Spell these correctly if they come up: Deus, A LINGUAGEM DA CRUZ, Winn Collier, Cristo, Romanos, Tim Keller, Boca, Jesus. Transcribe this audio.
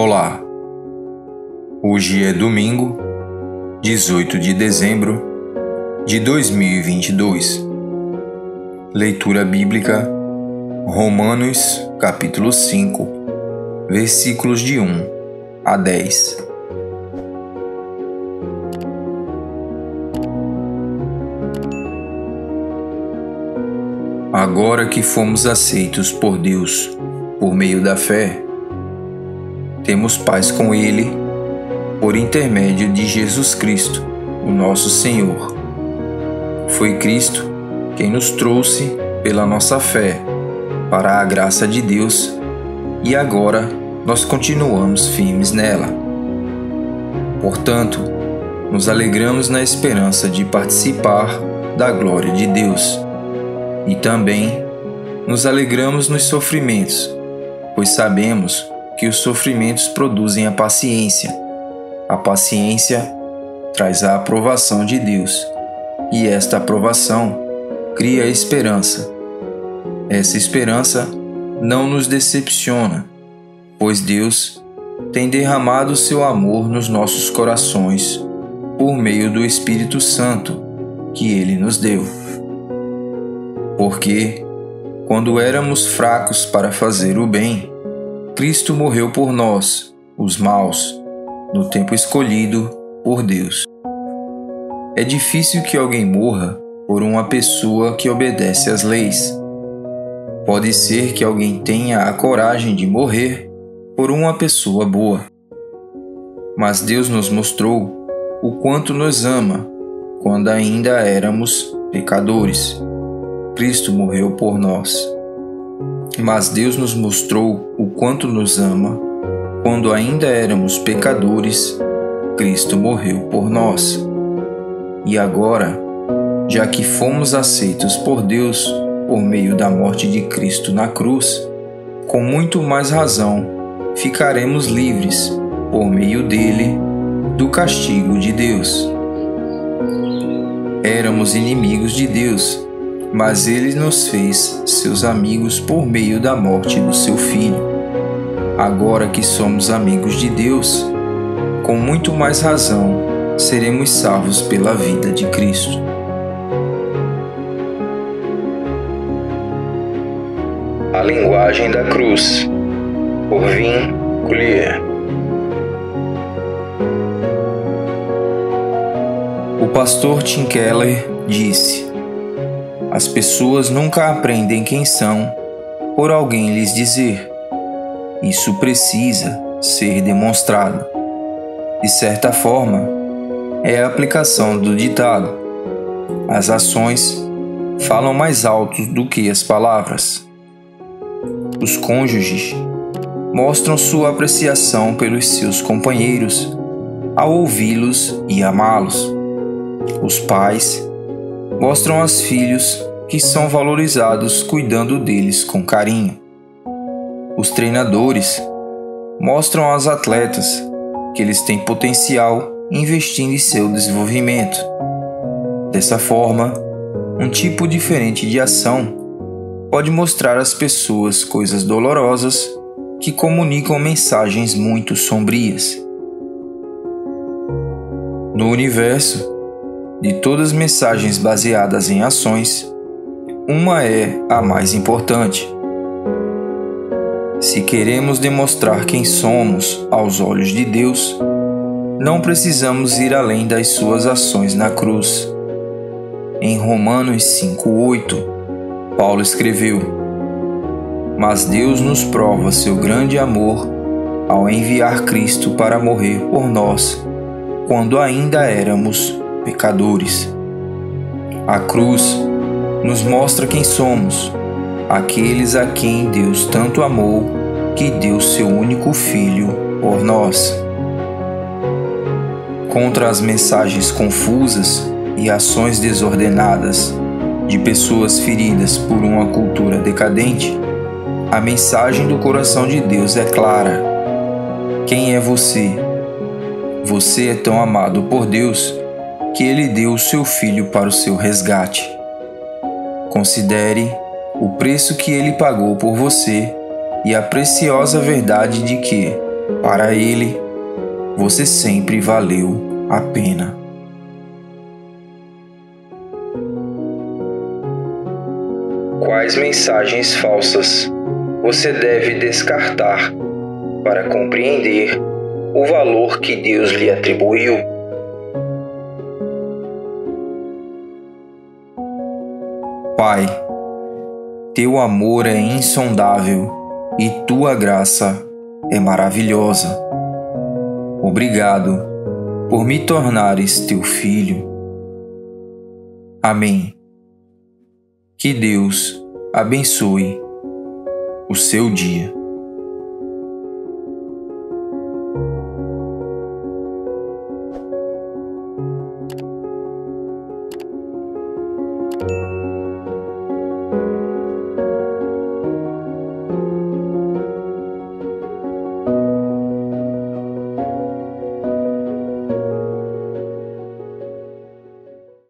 Olá, hoje é domingo, 18 de dezembro de 2022. Leitura bíblica, Romanos, capítulo 5, versículos de 1 a 10. Agora que fomos aceitos por Deus por meio da fé, temos paz com Ele, por intermédio de Jesus Cristo, o nosso Senhor. Foi Cristo quem nos trouxe pela nossa fé para a graça de Deus e agora nós continuamos firmes nela. Portanto, nos alegramos na esperança de participar da glória de Deus e também nos alegramos nos sofrimentos, pois sabemos que os sofrimentos produzem a paciência. A paciência traz a aprovação de Deus, e esta aprovação cria esperança. Essa esperança não nos decepciona, pois Deus tem derramado seu amor nos nossos corações por meio do Espírito Santo que Ele nos deu. Porque, quando éramos fracos para fazer o bem, Cristo morreu por nós, os maus, no tempo escolhido por Deus. É difícil que alguém morra por uma pessoa que obedece às leis. Pode ser que alguém tenha a coragem de morrer por uma pessoa boa. Mas Deus nos mostrou o quanto nos ama quando ainda éramos pecadores. Cristo morreu por nós. Mas Deus nos mostrou o quanto nos ama quando ainda éramos pecadores. Cristo morreu por nós. E agora, já que fomos aceitos por Deus por meio da morte de Cristo na cruz, com muito mais razão ficaremos livres por meio dele do castigo de Deus. Éramos inimigos de Deus, mas Ele nos fez seus amigos por meio da morte do seu Filho. Agora que somos amigos de Deus, com muito mais razão seremos salvos pela vida de Cristo. A linguagem da cruz, por Winn Collier. O pastor Tim Keller disse: as pessoas nunca aprendem quem são por alguém lhes dizer. Isso precisa ser demonstrado. De certa forma, é a aplicação do ditado: as ações falam mais alto do que as palavras. Os cônjuges mostram sua apreciação pelos seus companheiros ao ouvi-los e amá-los. Os pais mostram aos filhos que são valorizados cuidando deles com carinho. Os treinadores mostram aos atletas que eles têm potencial investindo em seu desenvolvimento. Dessa forma, um tipo diferente de ação pode mostrar às pessoas coisas dolorosas que comunicam mensagens muito sombrias. No universo, de todas as mensagens baseadas em ações, uma é a mais importante. Se queremos demonstrar quem somos aos olhos de Deus, não precisamos ir além das suas ações na cruz. Em Romanos 5:8, Paulo escreveu: mas Deus nos prova seu grande amor ao enviar Cristo para morrer por nós, quando ainda éramos pecadores. A cruz nos mostra quem somos, aqueles a quem Deus tanto amou que deu seu único Filho por nós. Contra as mensagens confusas e ações desordenadas de pessoas feridas por uma cultura decadente, a mensagem do coração de Deus é clara: quem é você? Você é tão amado por Deus que Ele deu o seu Filho para o seu resgate. Considere o preço que Ele pagou por você e a preciosa verdade de que, Para Ele, você sempre valeu a pena. Quais mensagens falsas você deve descartar para compreender o valor que Deus lhe atribuiu? Pai, teu amor é insondável e tua graça é maravilhosa. Obrigado por me tornares teu filho. Amém. Que Deus abençoe o seu dia.